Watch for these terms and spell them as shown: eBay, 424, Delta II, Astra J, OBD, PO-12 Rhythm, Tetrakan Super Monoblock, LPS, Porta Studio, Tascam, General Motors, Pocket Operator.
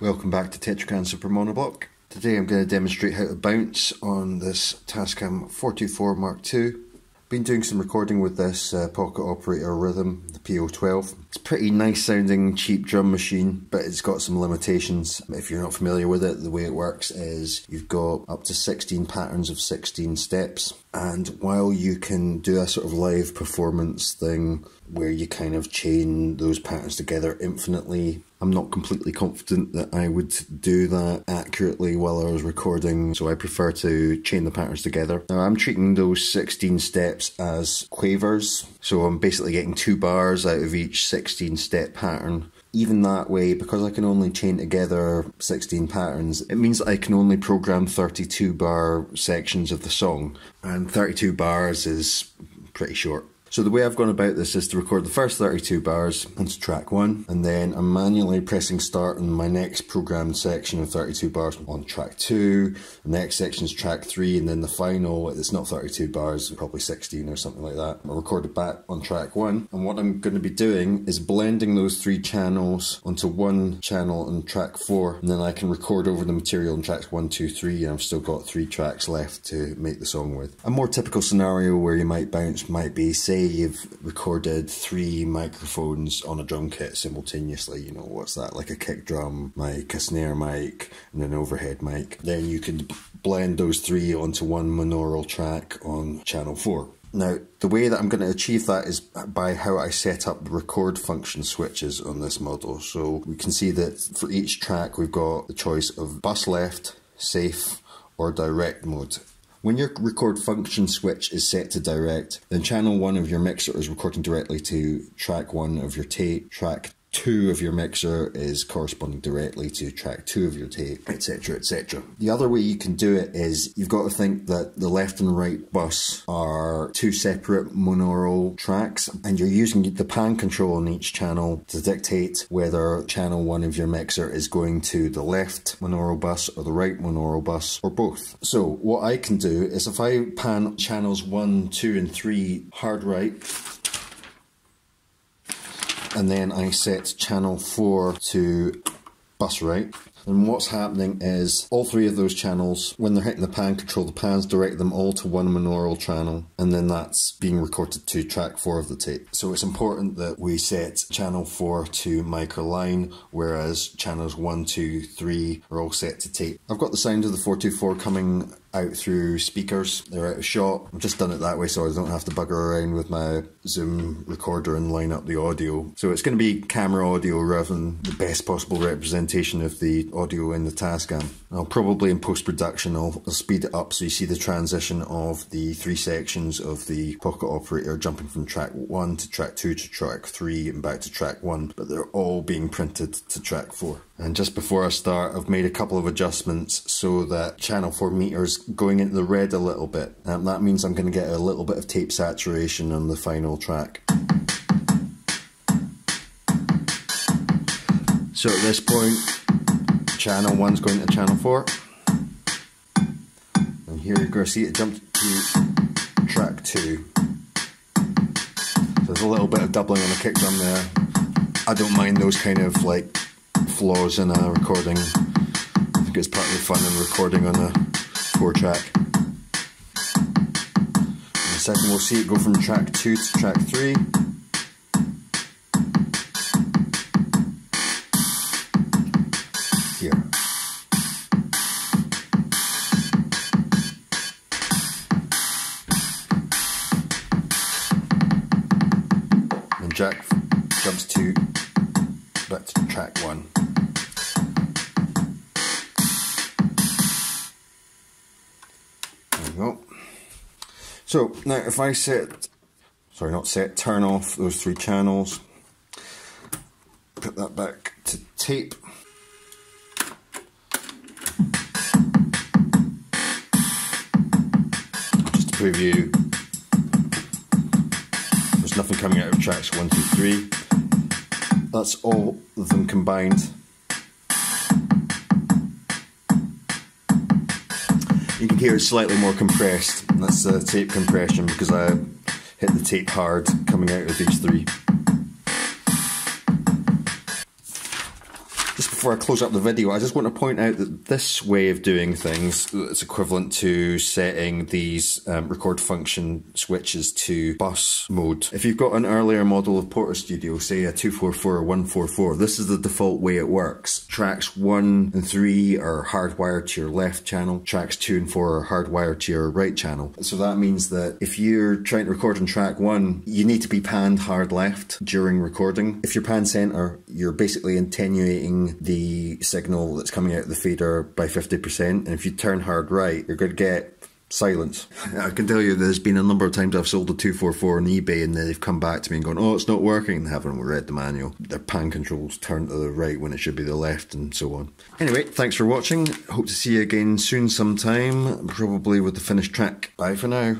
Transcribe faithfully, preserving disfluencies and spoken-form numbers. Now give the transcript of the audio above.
Welcome back to Tetrakan Super Monoblock. Today I'm going to demonstrate how to bounce on this Tascam four twenty-four Mark two. Been doing some recording with this uh, pocket operator Rhythm, the P O twelve. It's a pretty nice sounding cheap drum machine, but it's got some limitations. If you're not familiar with it, the way it works is you've got up to sixteen patterns of sixteen steps, and while you can do a sort of live performance thing where you kind of chain those patterns together infinitely, I'm not completely confident that I would do that accurately while I was recording, so I prefer to chain the patterns together. Now I'm treating those sixteen steps as quavers, so I'm basically getting two bars out of each sixteen step pattern. Even that way, because I can only chain together sixteen patterns, it means that I can only program thirty-two bar sections of the song, and thirty-two bars is pretty short. So the way I've gone about this is to record the first thirty-two bars onto track one, and then I'm manually pressing start on my next programmed section of thirty-two bars on track two, the next section is track three, and then the final, it's not thirty-two bars, probably sixteen or something like that. I recorded back on track one, and what I'm going to be doing is blending those three channels onto one channel on track four, and then I can record over the material on tracks one, two, three, and I've still got three tracks left to make the song with. A more typical scenario where you might bounce might be, say, you've recorded three microphones on a drum kit simultaneously, you know, what's that, like a kick drum mic, a snare mic, and an overhead mic. Then you can blend those three onto one monaural track on channel four. Now, the way that I'm going to achieve that is by how I set up record function switches on this model. So we can see that for each track we've got the choice of bus left, safe, or direct mode. When your record function switch is set to direct, then channel one of your mixer is recording directly to track one of your tape, track two of your mixer is corresponding directly to track two of your tape, etc, et cetera. The other way you can do it is you've got to think that the left and right bus are two separate monaural tracks, and you're using the pan control on each channel to dictate whether channel one of your mixer is going to the left monaural bus or the right monaural bus or both. So what I can do is if I pan channels one, two and three hard right, and then I set channel four to bus right. And what's happening is all three of those channels, when they're hitting the pan control, the pans direct them all to one monaural channel, and then that's being recorded to track four of the tape. So it's important that we set channel four to microline, whereas channels one, two, three are all set to tape. I've got the sound of the four twenty-four coming out through speakers, they're out of shot. I've just done it that way so I don't have to bugger around with my Zoom recorder and line up the audio. So it's going to be camera audio rather than the best possible representation of the audio in the Tascam. I'll probably in post-production I'll, I'll speed it up so you see the transition of the three sections of the pocket operator jumping from track one to track two to track three and back to track one, but they're all being printed to track four. And just before I start, I've made a couple of adjustments so that channel four meters going into the red a little bit. And that means I'm going to get a little bit of tape saturation on the final track. So at this point, channel one's going to channel four. And here you're going to see it jump to track two. So there's a little bit of doubling on the kick drum there. I don't mind those kind of like flaws in a recording. I think it's part of the fun in recording on a four track. In a second we'll see it go from track two to track three. Here. And Jack jumps to back to track one. Go. So now if I set, sorry not set, turn off those three channels, put that back to tape, just to preview, there's nothing coming out of tracks one, two, three, that's all of them combined. You can hear it's slightly more compressed, and that's the tape compression because I hit the tape hard, coming out of H three. Just before I close up the video, I just want to point out that this way of doing things is equivalent to setting these um, record function switches to bus mode. If you've got an earlier model of Porta Studio, say a two four four or one four four, this is the default way it works. Tracks one and three are hardwired to your left channel, tracks two and four are hardwired to your right channel. So that means that if you're trying to record on track one, you need to be panned hard left during recording. If you're panned centre, you're basically attenuating the signal that's coming out of the fader by fifty percent, and if you turn hard right, you're going to get silence. I can tell you there's been a number of times I've sold a two four four on eBay and then they've come back to me and gone, oh, it's not working, and they haven't read the manual. Their pan controls turn to the right when it should be the left, and so on. Anyway, thanks for watching. Hope to see you again soon sometime, probably with the finished track. Bye for now.